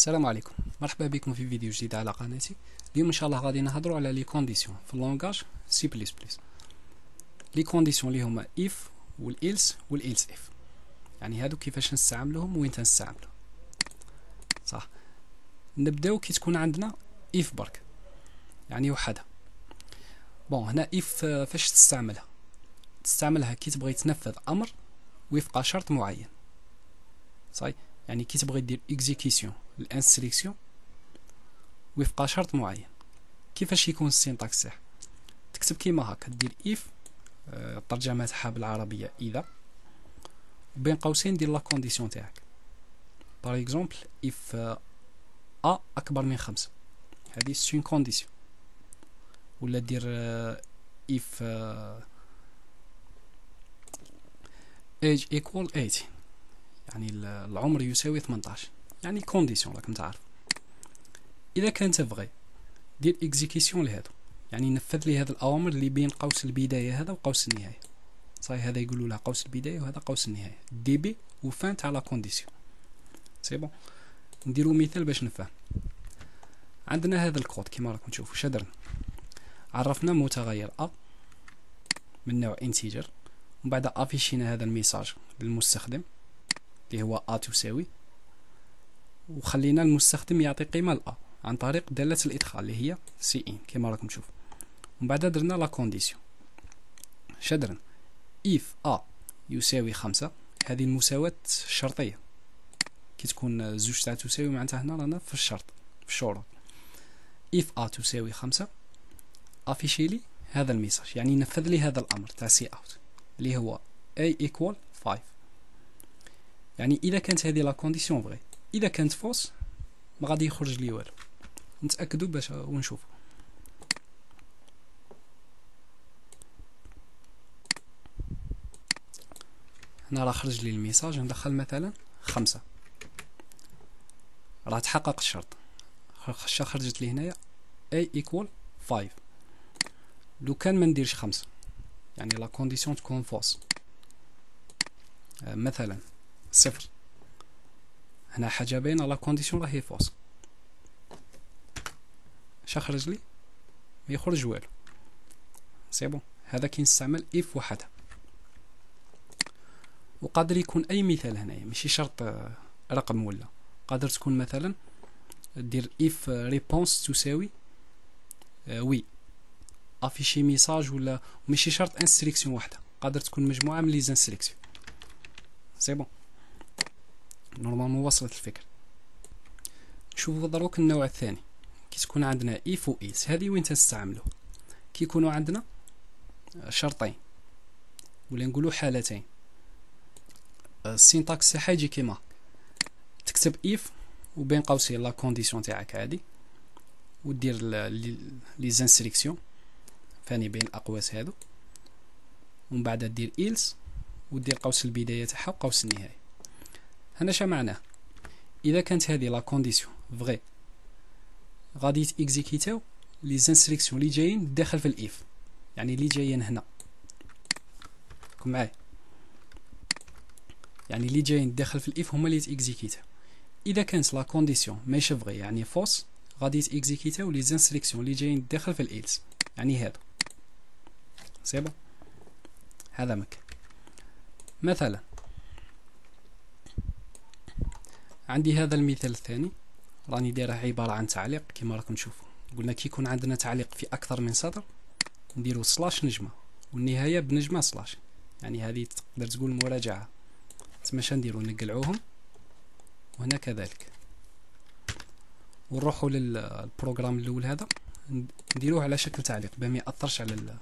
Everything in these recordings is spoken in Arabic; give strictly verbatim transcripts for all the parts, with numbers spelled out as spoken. السلام عليكم، مرحبا بكم في فيديو جديد على قناتي. اليوم ان شاء الله غادي نهضروا على لي كونديسيون في اللونغاج سي بليس بليس. لي كونديسيون اللي هما اف والإلس والإلس اف، يعني هادو كيفاش نستعملوهم وين تنستعملوهم. صح، نبداو كي تكون عندنا اف برك، يعني وحده. بون، هنا اف فاش تستعملها تستعملها كي تبغي تنفذ امر وفق شرط معين، صاي. يعني كي تبغي دير اكزيكيسيون الانستريكسيون وفق شرط معين. كيفاش يكون السينتاكس صح؟ تكتب كيما هكا، دير اف الترجمه تاعها بالعربيه اذا، وبين قوسين دير لا كونديسيون تاعك. باغ اكزومبل اف ا اكبر من خمسة، هذه سون كونديسيون. ولا دير اف ايج ايكوال ثمانين، يعني العمر يساوي ثمنطاش، يعني كونديسيون راكم تعرف. اذا كان تبغي دير اكزيكيسيون لهادو، يعني نفذ لي هذا الاوامر اللي بين قوس البدايه هذا وقوس النهايه، صاي. هذا يقولوا لها قوس البدايه وهذا قوس النهايه، دي بي وفان تاع لا كونديسيون. سي بون، نديرو مثال باش نفهم. عندنا هذا الكود كيما راكم تشوفوا، شدرنا عرفنا متغير ا من نوع انتجر، ومن بعد افيشينا هذا الميساج للمستخدم اللي هو ا تساوي، وخلينا المستخدم يعطي قيمه ل ا عن طريق داله الادخال اللي هي سي ان كما راكم تشوفوا. ومن بعد درنا لا كونديسيون، شدرنا اف ا يساوي خمسة، هذه المساواه الشرطيه كي تكون زوج تاع تساوي، معناتها هنا رانا في الشرط في الشروط. اف ا تساوي خمسة، افيشي لي هذا الميساج، يعني نفذ لي هذا الامر تاع سي اوت اللي هو اي ايكوال خمسة. يعني اذا كانت هذه لا كونديسيون فغي، اذا كانت فوس ما غادي يخرج لي والو. نتاكدوا باش ونشوفوا. هنا راه خرج لي الميساج، ندخل مثلا خمسة، راه تحقق الشرط، خرجت لي هنايا اي ايكوال خمسة. لو كان ما نديرش خمسة، يعني لا كونديسيون تكون فوس، مثلا صفر، هنا حاجه باينه لا كونديسيون راهي فوس، اش خرج لي؟ ما يخرج والو. سي بون، هذا كي نستعمل اف وحدها. وقادر يكون اي مثال هنايا، ماشي شرط رقم، ولا قادر تكون مثلا دير اف ريبونس تساوي وي، افيشي ميساج، ولا ماشي شرط انستريكسيون وحده، قادر تكون مجموعه من لي انستريكسيون. سي بون، نورمالمون وصلت الفكر. شوفوا دروك النوع الثاني كي تكون عندنا اف و إلس، هذه وين تستعملوه؟ كي يكونوا عندنا شرطين ولا نقولوا حالتين. السينتاكس تاعها يجي كيما تكتب اف وبين قوسين لا كونديسيون تاعك هادي، ودير لي انستريكسيون ثاني بين الاقواس هادو، ومن بعد دير إلس ودير قوس البدايه تاعها وقوس النهايه. هنا شا معناه؟ اذا كانت هذه لا كونديسيون فغي غادي تيكزيكيتاو لي انستريكسيون اللي جايين داخل في الاف، يعني اللي جايين هنا كم معايا، يعني اللي جايين داخل في الاف هما اللي تيكزيكيتاو. اذا كانت لا كونديسيون ماشي فغي، يعني فوس، غادي تيكزيكيتاو لي انستريكسيون اللي جايين داخل في الإلس، يعني هادو. سي بون، هذا مكان. مثلا عندي هذا المثال الثاني، راني دايره عباره عن تعليق كما راكم تشوفوا. قلنا كي يكون عندنا تعليق في اكثر من سطر نديرو سلاش نجمه، والنهايه بنجمه سلاش، يعني هذه تقدر تقول مراجعه. تما شا نديرو؟ نقلعوهم، وهنا كذلك، ونروحوا للبروغرام الاول هذا نديروه على شكل تعليق باه ما ياثرش على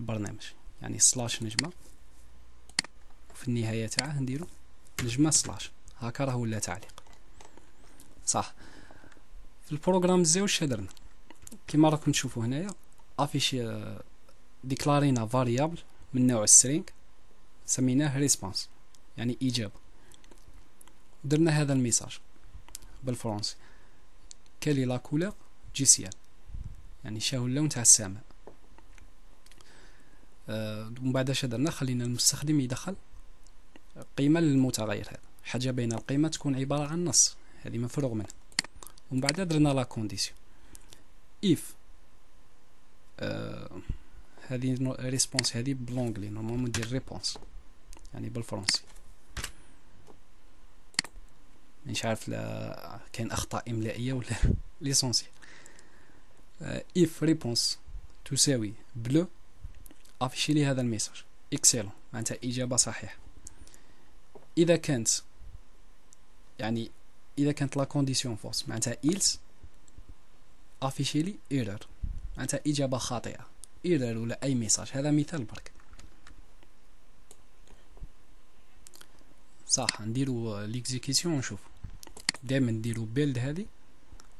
البرنامج، يعني سلاش نجمه، وفي النهايه تاعه نديرو نجمه سلاش، هاكا راه ولا تعليق. صح، في البروغرام الزاوج واش درنا؟ كيما راكم تشوفوا هنايا افيشي ديكلارينا فاريابل من نوع السرينغ سميناه ريسبونس، يعني اجابه. درنا هذا الميساج بالفرنسي، كالي لا كولور جي سيال، يعني شاهو اللون تاع السماء. ومن بعد اش درنا؟ خلينا المستخدم يدخل قيمه للمتغير هذا، حاجه بين القيمه تكون عباره عن نص، هذه مفروغ منها. ومن بعد درنا لا كونديسيون اف هذه ريسبونس هذه بلونجلي نورمالمون ندير ريبونس يعني بالفرنسي مش عارف لا كاين اخطاء املائيه ولا ليسونسيال اف ريبونس تساوي بلو افيشي لي هذا الميساج اكسلون معناتها اجابه صحيحه. اذا كانت يعني اذا كانت لا كونديسيون فورس معناتها إلس افيشي لي ايرور معناتها اجابه خاطئه ايرور ولا اي ميساج. هذا مثال برك صح. نديرو ليكزيكيسيون ونشوف دائما نديرو بيلد هذه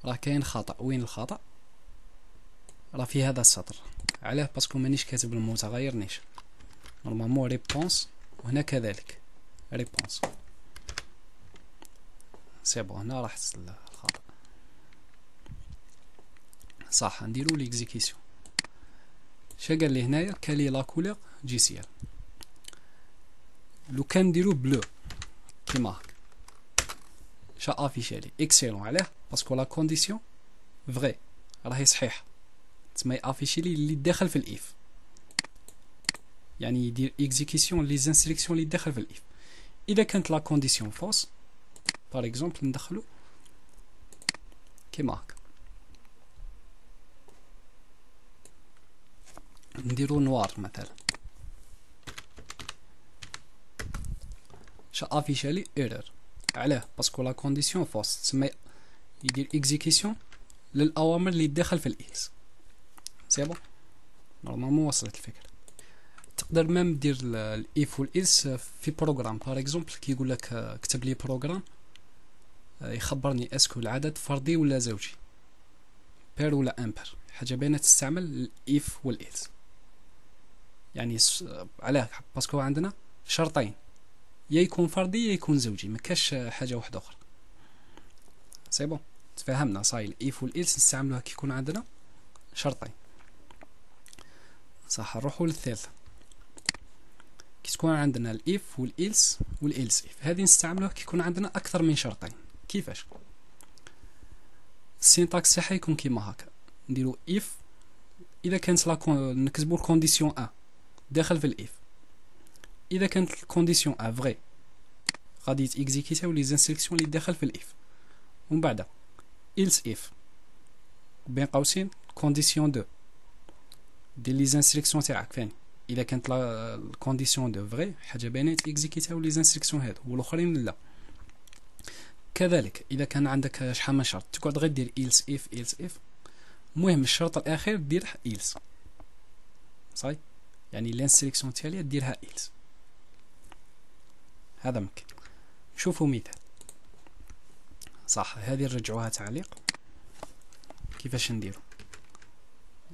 راه كاين خطا. وين الخطا؟ راه في هذا السطر. علاه؟ باسكو مانيش كاتب المتغير نيشان نورمالمون ريبونس وهنا كذلك ريبونس. سي بون هنا راح تسلى الخطا صح. نديرو ليكزيكيسيون شا قال لي هنايا كالي لا كولور جي سي ال. لو كان نديرو بلو كيما هاك شا افيشي لي اكسلون. علاه؟ باسكو لا كونديسيون فري راهي صحيحه تسمى افيشي لي اللي داخل في الاف يعني يدير اكزيكيسيون لي زانستريكسيون اللي داخل في الاف. اذا كانت لا كونديسيون فوس باغ اكزومبل ندخلو كيما هاك نديرو نوار مثلا شا افيشي لي ايرور. علاه؟ باسكو لا كونديسيون فوس تسمى يدير اكزيكيسيون للاوامر اللي داخل في الاكس. سي بون نورمالمون وصلت الفكره. تقدر ميم دير الاف والإلس في بروغرام باغ اكزومبل كي يقول لك اكتب لي بروغرام يخبرني اسكو العدد فردي ولا زوجي بير ولا امبر. حاجه باينه تستعمل الاف والإلس يعني. علاه؟ باسكو عندنا شرطين يا يكون فردي يا يكون زوجي ما كاش حاجه واحده اخرى. سي بون تفاهمنا صاي. الاف والإلس نستعملوها كي يكون عندنا شرطين صح. نروحو للثالثه كي تكون عندنا الاف والإلس والإلس اف. هذه نستعملوها كي يكون عندنا اكثر من شرطين. كيفاش؟ السينتاكس تاعها يكون كيما هكا نديرو اف اذا كانت لا كون... نكتبو الكونديسيون ا داخل في الاف. اذا كانت الكونديسيون ا فري غادي تيكزيكيتاو لي زانستريكسيون اللي داخل في الاف. ومن بعد إلس اف بين قوسين كونديسيون دو دير لي زانستريكسيون تاعك فاني. اذا كانت لا الكونديسيون دو فري حاجه باينه تيكزيكيتاو لي زانستريكسيون هادو والاخرين لا. كذلك اذا كان عندك شحال من شرط تقعد غير دير إلس اف إلس اف. المهم الشرط الاخير دير إلس صاي يعني لانستريكسيون التاليه ديرها إلس. هذا ممكن نشوفو مثال صح. هذه نرجعوها تعليق. كيفاش نديرو؟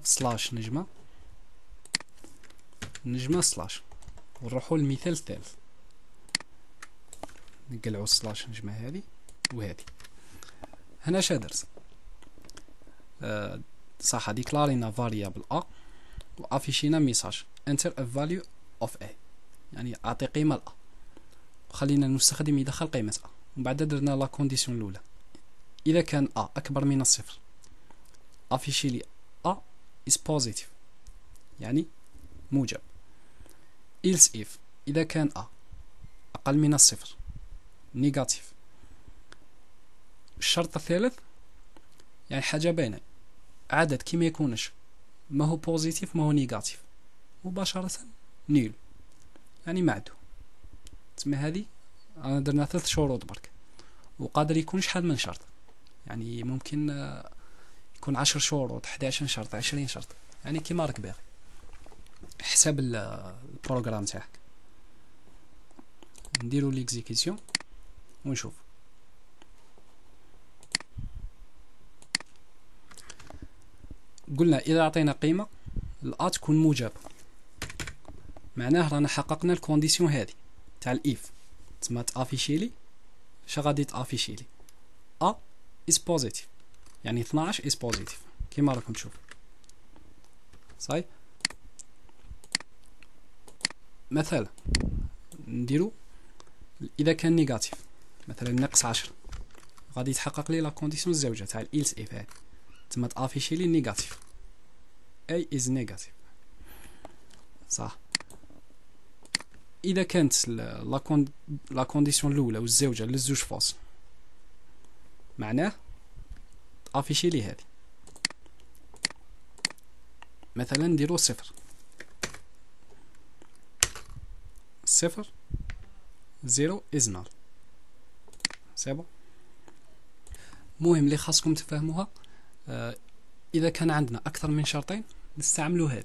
سلاش نجمه نجمه سلاش ونروحو للمثال الثالث. نقلعو سلاش نجمه هذه وهذه. هنا اش درت؟ أه صح ديكلارينا فاريابل ا وافيشينا ميساج انتر ا فاليو اوف ا يعني اعطي قيمه ل ا وخلينا المستخدم يدخل قيمه ا. ومن بعد درنا لا كونديسيون الاولى اذا كان ا اكبر من الصفر افيشي لي ا is positive يعني موجب. else if إذا كان a أقل من الصفر negative. الشرط الثالث يعني حاجة باينة عدد كي ما يكونش ما هو positive ما هو negative مباشرة nil يعني معدو. تسمى هذه أنا درنا ثلاث شروط برك وقادر يكون شحال من شرط يعني ممكن يكون عشر شروط احد عشر شرط عشرين شرط يعني كيما راك باغي حسب البروغرام تاعك. نديرو ليكزيكيسيون ونشوف قلنا اذا عطينا قيمه الأ تكون موجب معناه رانا حققنا الكونديسيون هذه تاع الاف تسمى تافيشيلي. شا غادي تافيشيلي؟ ا is positive يعني اثناش is positive كيما راكم تشوفوا صاي. مثلا نديرو اذا كان نيجاتيف مثلا ناقص عشرة غادي يتحقق لي لا كونديسيون الزوجه تاع الالس اف هاد، تما تافيشي لي نيجاتيف اي از نيجاتيف صح. اذا كانت لا كوند لا كونديسيون الاولى والزوجه للزوج فاصل معناه افيشي لي هذه، مثلا نديرو صفر صفر زيرو از نار سي بون. المهم اللي خاصكم تفهموها آه اذا كان عندنا اكثر من شرطين نستعملوا هذه.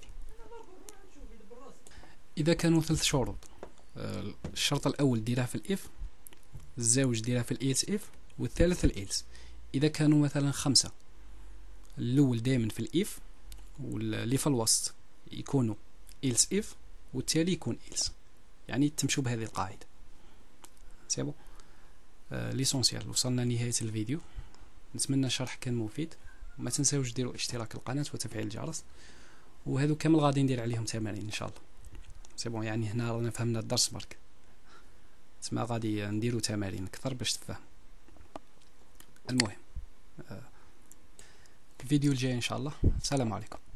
اذا كانوا ثلاث شروط آه الشرط الاول ديرها في الاف، الزوج ديرها في الايلس اف، والثالث الايلس. اذا كانوا مثلا خمسه الاول دائما في الاف، واللي في الوسط يكونوا ايلس اف، والتالي يكون ايلس، يعني تمشوا بهذه القاعده سي بون. آه ليسونسيال وصلنا لنهايه الفيديو، نتمنى الشرح كان مفيد، وما تنساوش ديروا اشتراك القناه وتفعيل الجرس، وهذو كامل غادي ندير عليهم تمارين ان شاء الله سي بون. يعني هنا رانا فهمنا الدرس برك، تما غادي نديروا تمارين اكثر باش تفهم. المهم آه الفيديو الجاي ان شاء الله. السلام عليكم.